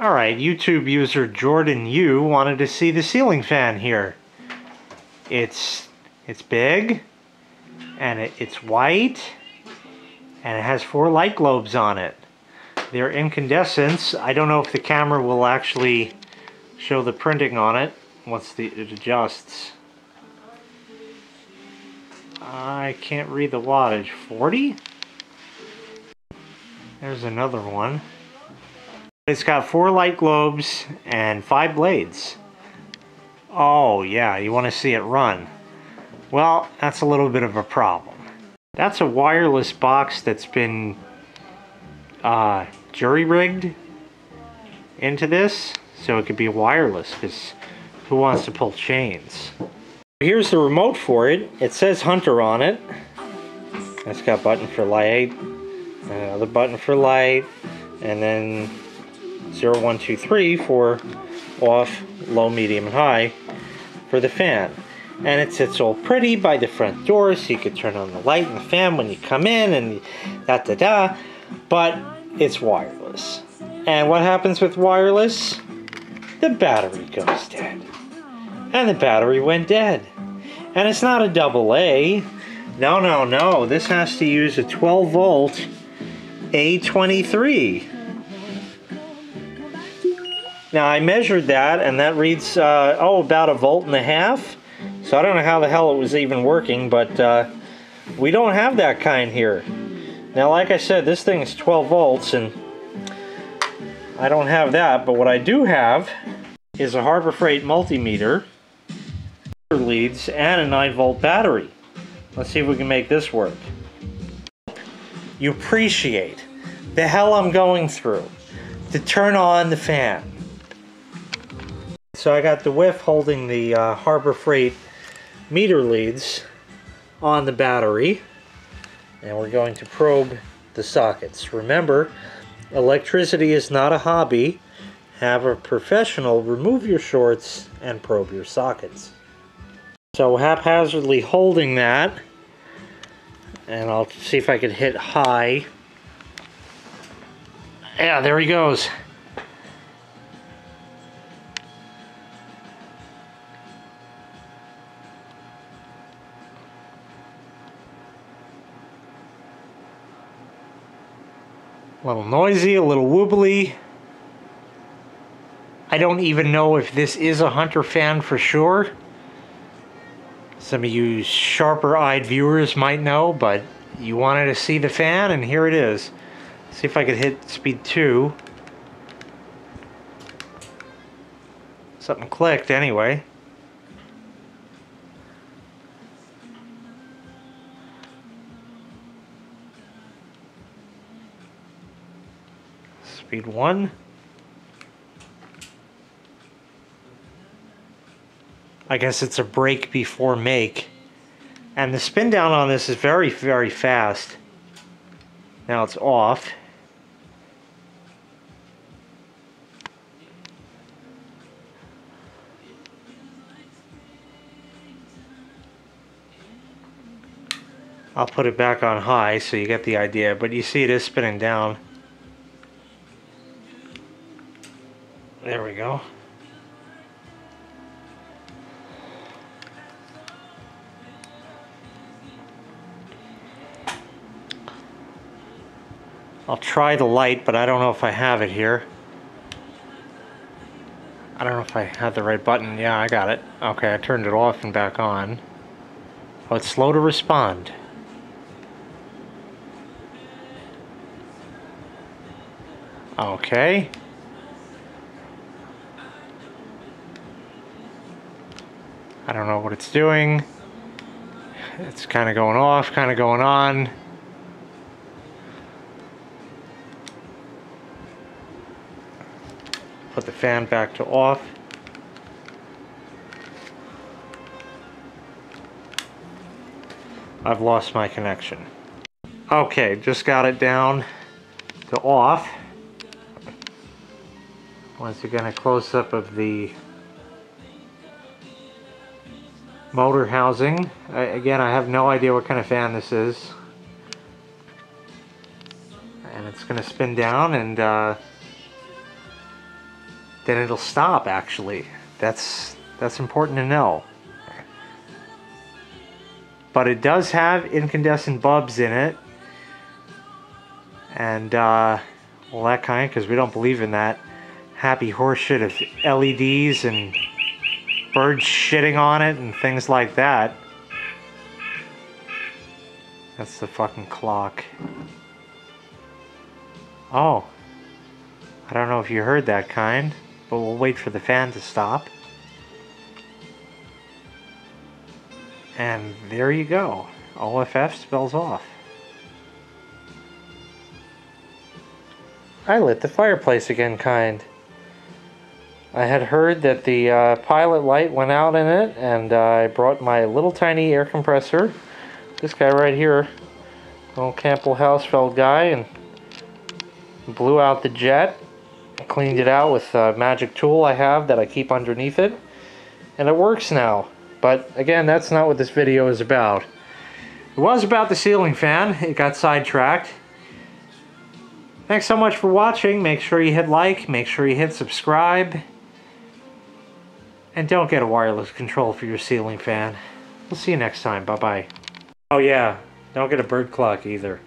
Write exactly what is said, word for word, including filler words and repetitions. All right, YouTube user Jordan U wanted to see the ceiling fan here. It's it's big, and it, it's white, and it has four light globes on it. They're incandescents. I don't know if the camera will actually show the printing on it once the, it adjusts. I can't read the wattage. forty? There's another one. It's got four light globes and five blades. Oh yeah, you want to see it run. Well, that's a little bit of a problem. That's a wireless box that's been uh, jury-rigged into this, so it could be wireless, because who wants to pull chains? Here's the remote for it. It says Hunter on it. It's got a button for light, another button for light, and then zero, one, two, three for off, low, medium, and high for the fan. And it sits all pretty by the front door, so you can turn on the light and the fan when you come in and da da da. But it's wireless. And what happens with wireless? The battery goes dead. And the battery went dead. And it's not a double A. No, no, no. This has to use a twelve volt A twenty-three. Now I measured that, and that reads, uh, oh, about a volt and a half. So I don't know how the hell it was even working, but uh, we don't have that kind here. Now, like I said, this thing is twelve volts, and I don't have that. But what I do have is a Harbor Freight multimeter, leads, and a nine volt battery. Let's see if we can make this work. You appreciate the hell I'm going through to turn on the fan. So I got the whiff holding the uh, Harbor Freight meter leads on the battery, and we're going to probe the sockets. Remember, electricity is not a hobby. Have a professional remove your shorts and probe your sockets. So haphazardly holding that, and I'll see if I can hit high. Yeah, there he goes. A little noisy, a little wobbly. I don't even know if this is a Hunter fan for sure. Some of you sharper-eyed viewers might know, but you wanted to see the fan, and here it is. See if I could hit speed two. Something clicked anyway. Speed one. I guess it's a break before make. And the spin down on this is very, very fast. Now it's off. I'll put it back on high so you get the idea, but you see it is spinning down. There we go. I'll try the light, but I don't know if I have it here. I don't know if I have the right button. Yeah, I got it. Okay, I turned it off and back on. Oh, it's slow to respond. Okay. I don't know what it's doing. It's kind of going off, kind of going on. Put the fan back to off. I've lost my connection. Okay, just got it down to off. Once again, a close-up of the motor housing. I, again, I have no idea what kind of fan this is. And it's going to spin down and... Uh, then it'll stop, actually. That's, that's important to know. But it does have incandescent bulbs in it. And, uh, well, that kind, because we don't believe in that happy horseshit of L E Ds and birds shitting on it and things like that. That's the fucking clock. Oh. I don't know if you heard that kind, but we'll wait for the fan to stop. And there you go. O F F spells off. I lit the fireplace again, kind. I had heard that the uh, pilot light went out in it, and uh, I brought my little tiny air compressor. This guy right here, little Campbell-Hausfeld guy, and blew out the jet. I cleaned it out with a magic tool I have that I keep underneath it, and it works now. But again, that's not what this video is about. It was about the ceiling fan. It got sidetracked. Thanks so much for watching. Make sure you hit like, make sure you hit subscribe, and don't get a wireless control for your ceiling fan. We'll see you next time. Bye bye. Oh yeah, don't get a bird clock either.